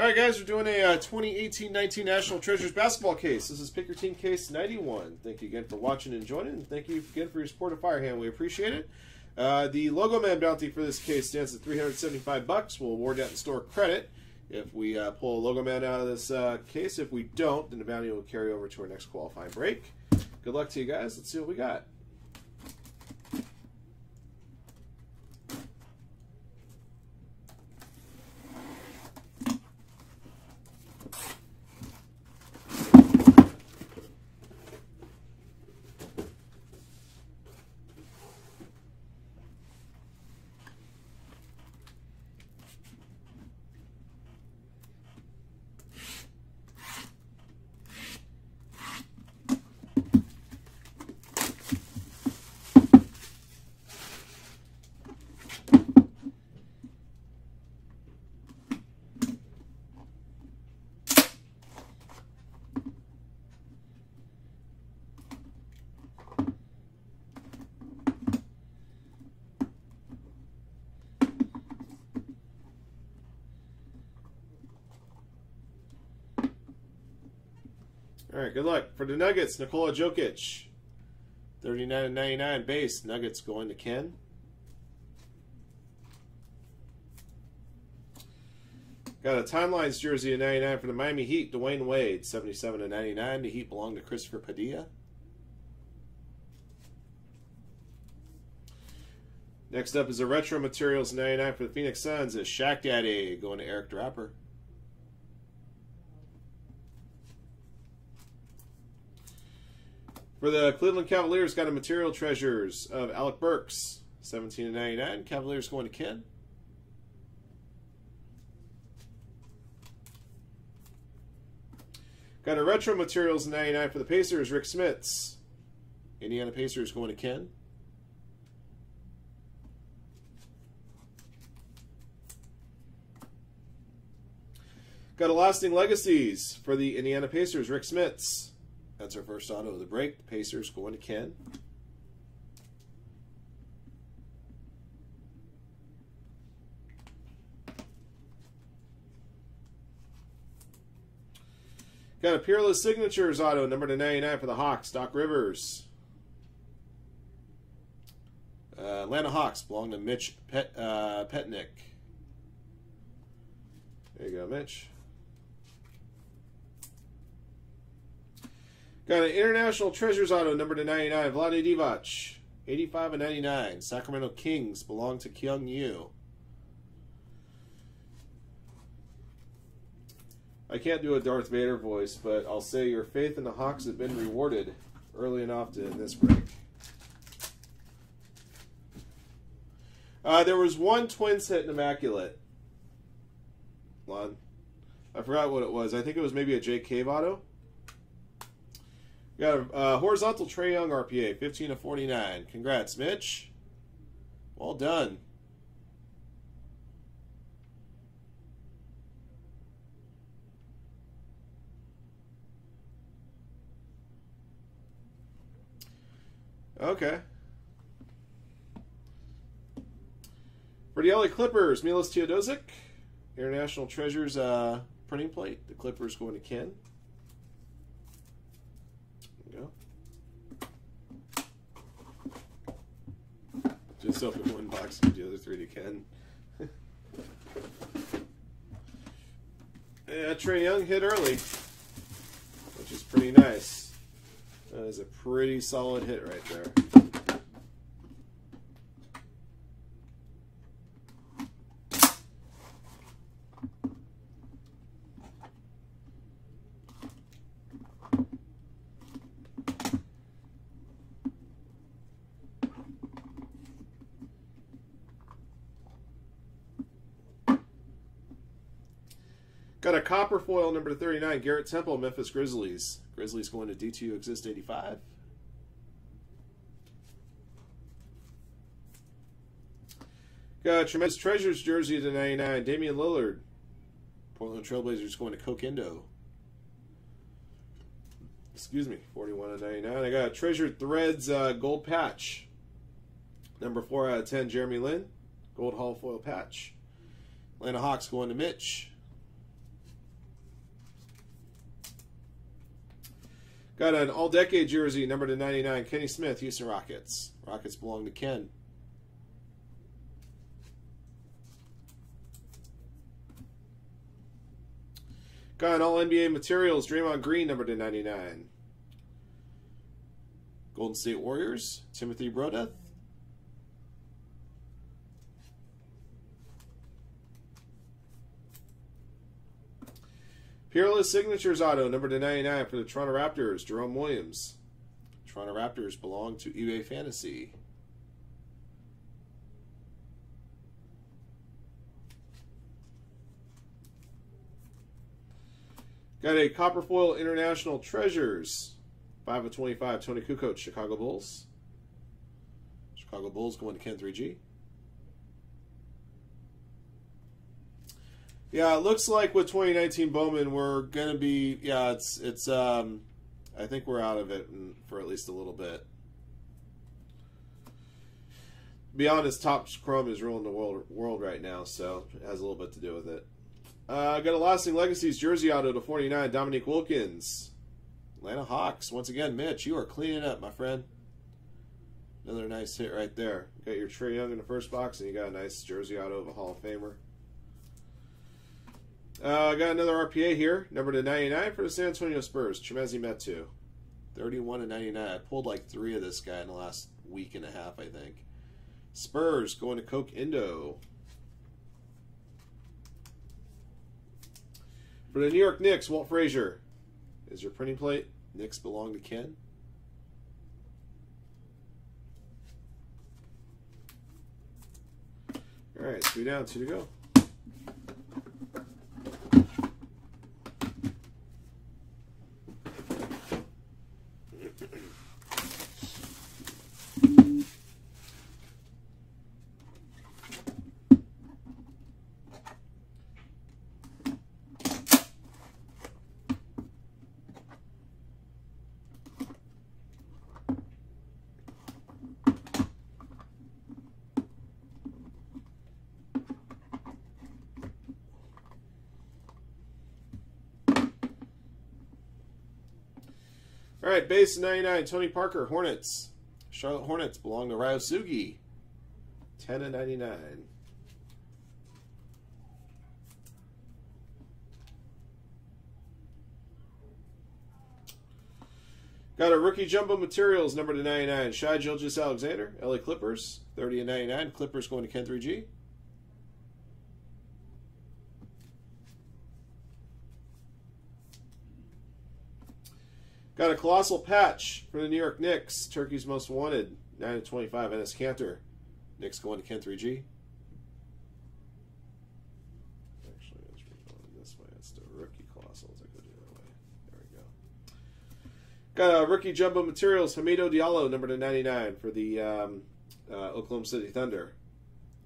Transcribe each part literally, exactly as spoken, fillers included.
All right, guys, we're doing a twenty eighteen nineteen uh, National Treasures basketball case. This is Pick Your Team Case ninety-one. Thank you again for watching and joining, and thank you again for your support of Firehand. We appreciate it. Uh, the Logo Man bounty for this case stands at three hundred seventy-five bucks. We'll award that in store credit if we uh, pull a Logo Man out of this uh, case. If we don't, then the bounty will carry over to our next qualifying break. Good luck to you guys. Let's see what we got. All right, good luck. For the Nuggets, Nikola Jokic. thirty-nine and ninety-nine base. Nuggets going to Ken. Got a Timelines jersey at ninety-nine for the Miami Heat. Dwayne Wade, seventy-seven and ninety-nine. The Heat belong to Christopher Padilla. Next up is a Retro Materials ninety-nine for the Phoenix Suns. Is Shaq Daddy going to Eric Draper. For the Cleveland Cavaliers, got a Material Treasures of Alec Burks, seventeen and ninety-nine. Cavaliers going to Ken. Got a Retro Materials ninety-nine for the Pacers, Rick Smits. Indiana Pacers going to Ken. Got a Lasting Legacies for the Indiana Pacers, Rick Smits. That's our first auto of the break. The Pacers going to Ken. Got a Peerless Signatures auto, number to ninety-nine for the Hawks. Doc Rivers. Uh, Atlanta Hawks belong to Mitch Pet, uh, Petnick. There you go, Mitch. Got an International Treasures auto, number to ninety-nine, Vlade Divac, eighty-five and ninety-nine. Sacramento Kings belong to Kyung Yu. I can't do a Darth Vader voice, but I'll say your faith in the Hawks have been rewarded early and often in this break. Uh, there was one twin set in Immaculate. Lon, I forgot what it was. I think it was maybe a Jake Cave auto. Got a uh, horizontal Trae Young R P A, fifteen of forty-nine. Congrats, Mitch. Well done. Okay. For the L A Clippers, Milos Teodosic. International Treasures uh, printing plate. The Clippers going to Ken. Just open one box and do the other three to Ken. Yeah, Trae Young hit early, which is pretty nice. That is a pretty solid hit right there. Got a copper foil, number thirty-nine, Garrett Temple, Memphis Grizzlies. Grizzlies going to D two Exist eighty-five. Got a Tremendous Treasures jersey to ninety-nine, Damian Lillard. Portland Trailblazers going to Kokendo. Excuse me, forty-one of ninety-nine. I got a Treasured Threads uh, gold patch. Number four out of ten, Jeremy Lin. Gold Hall foil patch. Atlanta Hawks going to Mitch. Got an all-decade jersey, number to ninety-nine, Kenny Smith, Houston Rockets. Rockets belong to Ken. Got an all-N B A materials, Draymond Green, number to ninety-nine. Golden State Warriors, Timothy Brodeth. Peerless Signatures Auto, number to ninety-nine for the Toronto Raptors, Jerome Williams. Toronto Raptors belong to eBay Fantasy. Got a Copperfoil International Treasures, five of twenty-five, Tony Kukoc, Chicago Bulls. Chicago Bulls going to Ken three G. Yeah, it looks like with twenty nineteen Bowman, we're gonna be yeah. It's it's um, I think we're out of it for at least a little bit. Beyond his top Chrome is ruling the world world right now, so it has a little bit to do with it. Uh, got a Lasting Legacies jersey auto to forty-nine, Dominique Wilkins, Atlanta Hawks. Once again, Mitch, you are cleaning up, my friend. Another nice hit right there. You got your Trae Young in the first box, and you got a nice jersey auto of a Hall of Famer. I uh, got another R P A here, number to ninety-nine for the San Antonio Spurs, Chimezie Metu, thirty-one of ninety-nine. I pulled like three of this guy in the last week and a half, I think. Spurs going to Coke Indo. For the New York Knicks, Walt Frazier is your printing plate. Knicks belong to Ken. All right, two down, two to go. All right, base ninety-nine, Tony Parker, Hornets. Charlotte Hornets belong to Ryosugi, ten of ninety-nine. Got a rookie jumbo materials, number to ninety-nine, Shai Gilgeous-Alexander, L A Clippers, thirty of ninety-nine. Clippers going to Ken three G. Got a Colossal Patch for the New York Knicks, Turkey's Most Wanted, nine of twenty-five, Enes Kanter. Knicks going to Ken three G. Actually, I was reading this way. That's the rookie Colossals. I could do that way. There we go. Got a rookie jumbo materials, Hamidou Diallo, number to ninety-nine for the um, uh, Oklahoma City Thunder.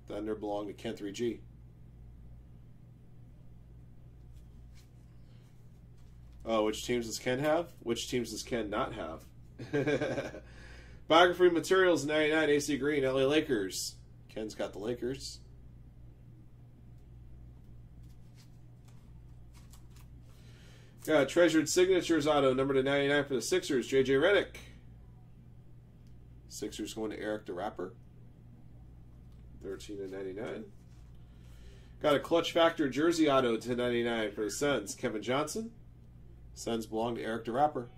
Thunder belong to Ken three G. Oh, which teams does Ken have? Which teams does Ken not have? Biography Materials ninety-nine, A C Green, L A Lakers. Ken's got the Lakers. Got Treasured Signatures Auto, number to ninety-nine for the Sixers, J J Redick. Sixers going to Eric the Rapper. thirteen of ninety-nine. Got a Clutch Factor Jersey Auto to ninety-nine for the Suns, Kevin Johnson. Suns belong to Eric the Rapper.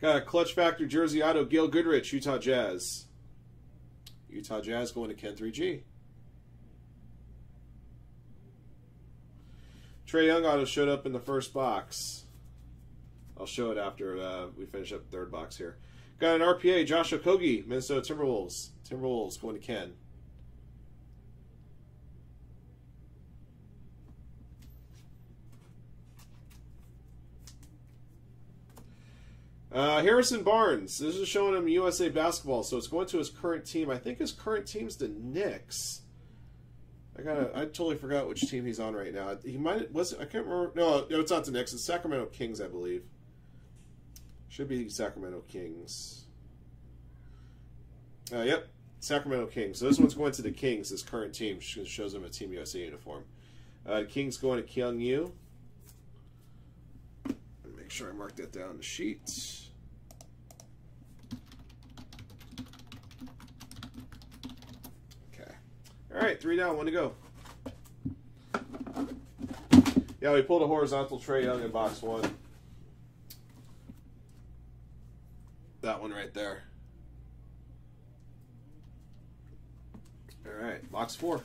Got a Clutch Factor Jersey Auto, Gale Goodrich, Utah Jazz. Utah Jazz going to Ken three G. Trae Young Auto showed up in the first box. I'll show it after uh, we finish up the third box here. Got an R P A, Josh Okogie, Minnesota Timberwolves. Timberwolves going to Ken. Uh, Harrison Barnes, this is showing him U S A Basketball, so it's going to his current team. I think his current team's the Knicks. I gotta, I totally forgot which team he's on right now. He might, was, I can't remember. No, no, it's not the Knicks. It's Sacramento Kings, I believe. Should be Sacramento Kings. Uh, yep, Sacramento Kings. So this one's going to the Kings, his current team. Shows him a Team U S A uniform. Uh, Kings going to Kyung Yu. Make sure I mark that down in the sheets. Okay. All right, three down, one to go. Yeah, we pulled a horizontal Trae Young in box one. That one right there. All right, box four.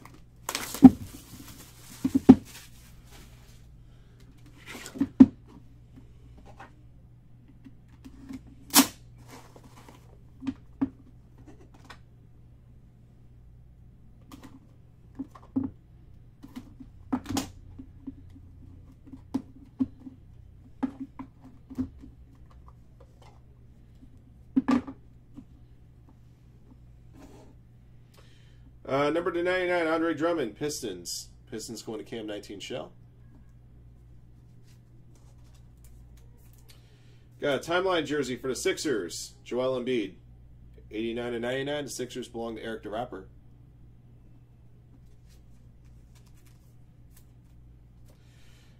Uh, number to ninety-nine, Andre Drummond, Pistons. Pistons going to Cam nineteen Shell. Got a timeline jersey for the Sixers, Joel Embiid. eighty-nine to ninety-nine, the Sixers belong to Eric DeRapper.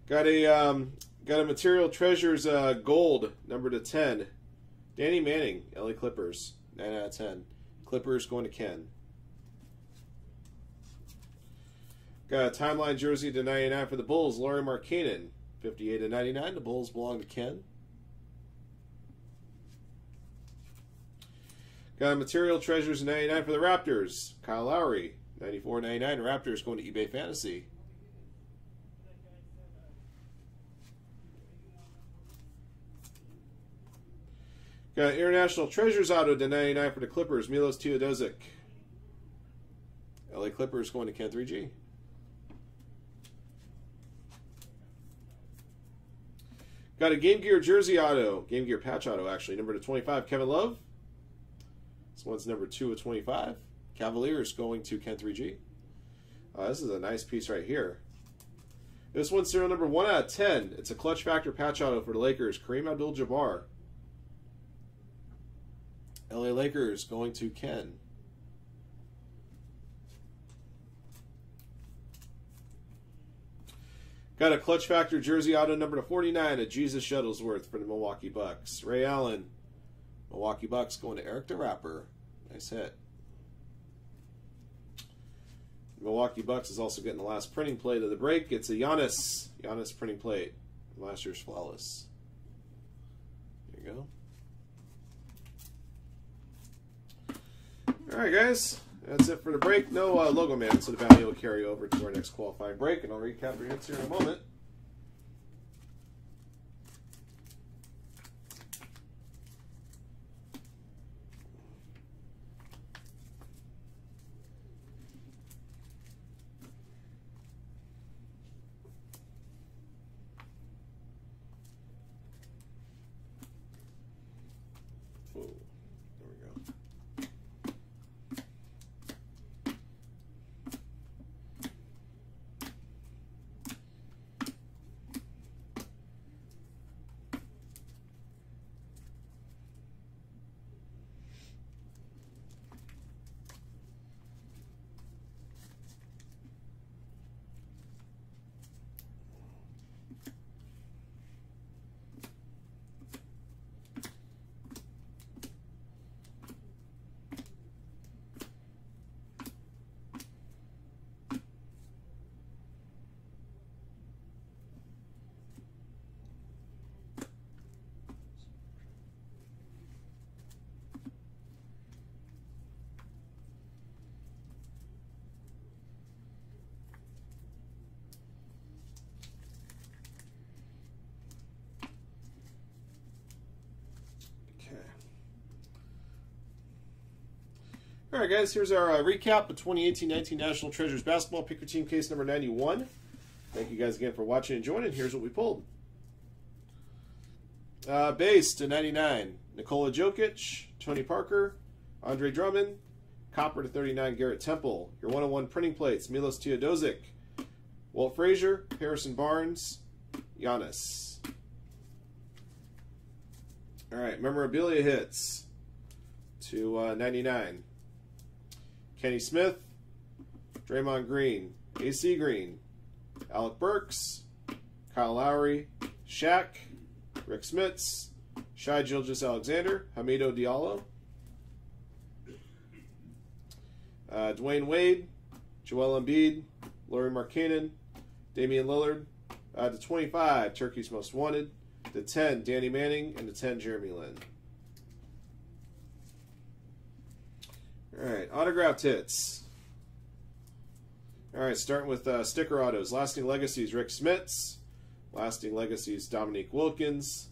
Got a um, got a Material Treasures uh, gold, number to ten. Danny Manning, L A Clippers, nine out of ten. Clippers going to Ken. Got a timeline jersey to ninety-nine for the Bulls, Laurie Markkanen, fifty-eight to ninety-nine. The Bulls belong to Ken. Got a Material Treasures ninety-nine for the Raptors, Kyle Lowry, ninety-four to ninety-nine. Raptors going to eBay Fantasy. Got an International Treasures auto to ninety-nine for the Clippers, Milos Teodosic. L A Clippers going to Ken three G. Got a Game Gear jersey auto, Game Gear patch auto actually, number to twenty-five, Kevin Love. This one's number two of twenty-five. Cavaliers going to Ken three G. Uh, this is a nice piece right here. This one's serial number one out of ten. It's a Clutch Factor patch auto for the Lakers, Kareem Abdul-Jabbar. L A Lakers going to Ken. Got a Clutch Factor jersey auto number to forty-nine, a Jesus Shuttlesworth for the Milwaukee Bucks. Ray Allen, Milwaukee Bucks going to Eric DeRapper. Nice hit. Milwaukee Bucks is also getting the last printing plate of the break. It's a Giannis, Giannis printing plate. Last year's flawless. There you go. All right, guys. That's it for the break. No uh, logo man, so the value will carry over to our next qualifying break, and I'll recap your hits here in a moment. All right, guys, here's our uh, recap of twenty eighteen nineteen National Treasures Basketball. Pick your team case number ninety-one. Thank you guys again for watching and joining. Here's what we pulled. Uh, base to ninety-nine, Nikola Jokic, Tony Parker, Andre Drummond. Copper to thirty-nine, Garrett Temple. Your one-on-one printing plates, Milos Teodosic, Walt Frazier, Harrison Barnes, Giannis. All right, memorabilia hits to uh, ninety-nine. Kenny Smith, Draymond Green, A C Green, Alec Burks, Kyle Lowry, Shaq, Rick Smits, Shai Gilgeous-Alexander, Hamidou Diallo, uh, Dwayne Wade, Joel Embiid, Laurie Markkanen, Damian Lillard, uh, to twenty-five, Turkey's Most Wanted, to ten, Danny Manning, and to ten, Jeremy Lin. All right, autographed hits. All right, starting with uh, sticker autos. Lasting Legacies, Rick Smits. Lasting Legacies, Dominique Wilkins.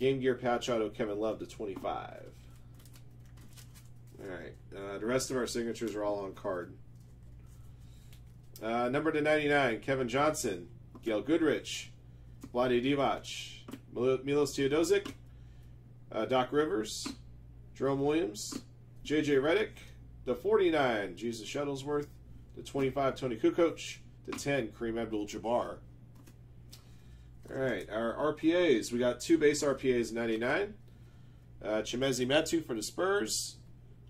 Game Gear Patch Auto, Kevin Love to twenty-five. All right, uh, the rest of our signatures are all on card. Uh, number to ninety-nine, Kevin Johnson, Gail Goodrich, Vlade Divac, Milos Teodosic, uh, Doc Rivers, Jerome Williams, J J Redick, to forty-nine, Jesus Shuttlesworth, to twenty-five, Tony Kukoc, to ten, Kareem Abdul-Jabbar. All right, our R P As. We got two base R P As, ninety-nine. Uh, Chimezie Metu for the Spurs,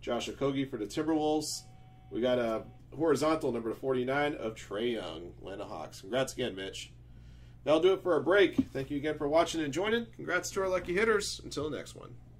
Josh Okogie for the Timberwolves. We got a horizontal number to forty-nine of Trae Young, Atlanta Hawks. Congrats again, Mitch. That'll do it for our break. Thank you again for watching and joining. Congrats to our lucky hitters. Until the next one.